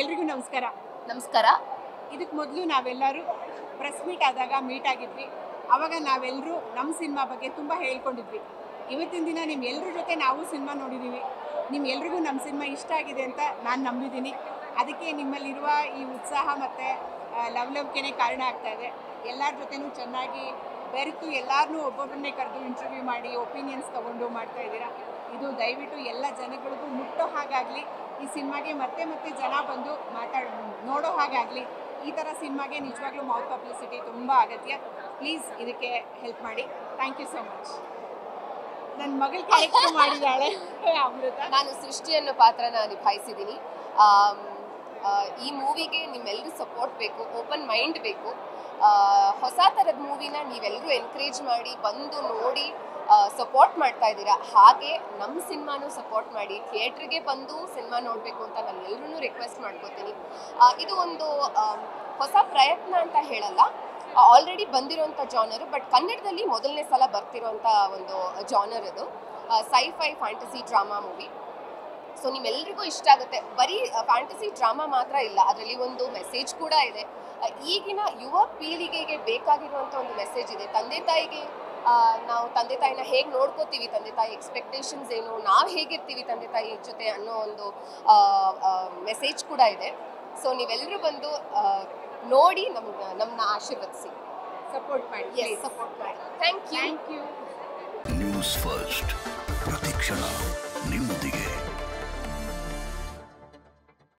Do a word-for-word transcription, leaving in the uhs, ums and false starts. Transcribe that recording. ಎಲ್ರಿಗೂ ನಮಸ್ಕಾರ ನಮಸ್ಕಾರ ಇದಕ್ಕೆ ಮೊದಲು ನಾವೆಲ್ಲರೂ ಪ್ರೆಸ್ ಮೀಟ್ ಆದಾಗ ಮೀಟ್ ಆಗಿದ್ವಿ ಆವಾಗ ನಾವೆಲ್ಲರೂ ನಮ್ಮ ಸಿನಿಮಾ ಬಗ್ಗೆ ತುಂಬಾ ಹೇಳಿಕೊಂಡಿದ್ವಿ ಇವತ್ತಿನ ದಿನ ನಿಮ್ಮೆಲ್ಲರ ಜೊತೆ ನಾವು ಸಿನಿಮಾ ನೋಡಿದೀವಿ ನಿಮ್ಮೆಲ್ಲರಿಗೂ ನಮ್ಮ ಸಿನಿಮಾ ಇಷ್ಟ ಆಗಿದೆ ಅಂತ ನಾನು ನಂಬಿದ್ದೀನಿ ಅದಕ್ಕೆ ನಿಮ್ಮಲ್ಲಿರುವ ಈ ಉತ್ಸಾಹ ಮತ್ತೆ ಲವ್ ಲವ್ ಕೆನೆ ಕಾರಣ ಆಗ್ತಾ ಇದೆ ಎಲ್ಲರ ಜೊತೆನೂ ಚೆನ್ನಾಗಿ ಬೆರೆತು ಎಲ್ಲರನ್ನೂ ಒಬ್ಬೊಬ್ಬರನ್ನೇ ಕರೆದು ಇಂಟರ್ವ್ಯೂ ಮಾಡಿ ಒಪಿನಿಯನ್ಸ್ ತಗೊಂಡು ಮಾಡ್ತಾ ಇದ್ದೀರಾ ಇದು ದಯವಿಟ್ಟು ಎಲ್ಲ ಜನಗಳಿಗೂ ಮುಟ್ಟೋ ಹಾಗಾಗಲಿ ಈ ಸಿನಿಮಾಗೆ ಮತ್ತೆ ಮತ್ತೆ ಜನ ಬಂದು ಮಾತಾಡೋ ನೋಡೋ ಹಾಗಾಗಲಿ ಈ ತರ ಸಿನಿಮಾಗೆ ನಿಜವಾಗ್ಲೂ ಮೌತ್ ಪಬ್ಲಿಸಿಟಿ ತುಂಬಾ ಅಗತ್ಯ ಪ್ಲೀಸ್ ಇದಕ್ಕೆ ಹೆಲ್ಪ್ ಮಾಡಿ ಥ್ಯಾಂಕ್ ಯು ಸೋ ಮಚ್ ನನ್ನ ಮಗಳು ಕ್ಯಾರೆಕ್ಟರ್ ಮಾಡಿದಾಳೆ ಅಮೃತ ನಾನು ಸೃಷ್ಟಿಯನ್ನು ಪಾತ್ರನ ನಿಭಾಯಿಸಿದ್ದೀನಿ ಈ ಮೂವಿಗೆ ನಿಮ್ಮೆಲ್ಲರೂ ಸಪೋರ್ಟ್ ಬೇಕು ಓಪನ್ ಮೈಂಡ್ ಬೇಕು ಹೊಸ ತರದ ಮೂವಿನ ನೀವೆಲ್ಲರೂ ಎನ್ಕರೇಜ್ ಮಾಡಿ ಬಂದು ನೋಡಿ ಸಪೋರ್ಟ್ ಮಾಡ್ತಾ ಇದ್ದೀರಾ ಹಾಗೆ ನಮ್ಮ ಸಿನಿಮಾನು ಸಪೋರ್ಟ್ ಮಾಡಿ ಥಿಯೇಟ್ರಿಗೆ ಬಂದು ಸಿನಿಮಾ ನೋಡಬೇಕು ಅಂತ ನಾನು ಎಲ್ಲರನ್ನೂ ರಿಕ್ವೆಸ್ಟ್ ಮಾಡ್ಕೋತೀನಿ ಇದು ಒಂದು ಹೊಸ ಪ್ರಯತ್ನ ಅಂತ ಹೇಳಲ್ಲ ಆಲ್ರೆಡಿ ಬಂದಿರೋಂಥ ಜಾನರು ಬಟ್ ಕನ್ನಡದಲ್ಲಿ ಮೊದಲನೇ ಸಲ ಬರ್ತಿರೋಂಥ ಒಂದು ಜಾನರ್ ಇದು sci-fi fantasy drama movie so ನಿಮ್ಮೆಲ್ರಿಗೂ ಇಷ್ಟ ಆಗುತ್ತೆ ಬರೀ ಫ್ಯಾಂಟಸಿ ಡ್ರಾಮಾ ಮಾತ್ರ ಇಲ್ಲ ಅದರಲ್ಲಿ ಒಂದು ಮೆಸೇಜ್ ಕೂಡ ಇದೆ ಈಗಿನ ಯುವ ಪೀಳಿಗೆಗೆ ಬೇಕಾಗಿರುವಂಥ ಒಂದು ಮೆಸೇಜ್ ಇದೆ ತಂದೆ ತಾಯಿಗೆ ನಾವು ತಂದೆ ತಾಯಿನ ಹೇಗೆ ನೋಡ್ಕೋತೀವಿ ತಂದೆ ತಾಯಿ ಎಕ್ಸ್ಪೆಕ್ಟೇಷನ್ಸ್ ಏನು ನಾವು ಹೇಗಿರ್ತೀವಿ ತಂದೆ ತಾಯಿ ಜೊತೆ ಅನ್ನೋ ಒಂದು ಮೆಸೇಜ್ ಕೂಡ ಇದೆ ಸೊ ನೀವೆಲ್ಲರೂ ಬಂದು ನೋಡಿ ನಮ್ಮ ನಮ್ಮನ್ನ ಆಶೀರ್ವದಿಸಿ ಸಪೋರ್ಟ್ ಮಾಡಿ ಎಸ್ ಸಪೋರ್ಟ್ ಮಾಡಿ thank you thank you News First ಪ್ರತಿಕ್ಷಣ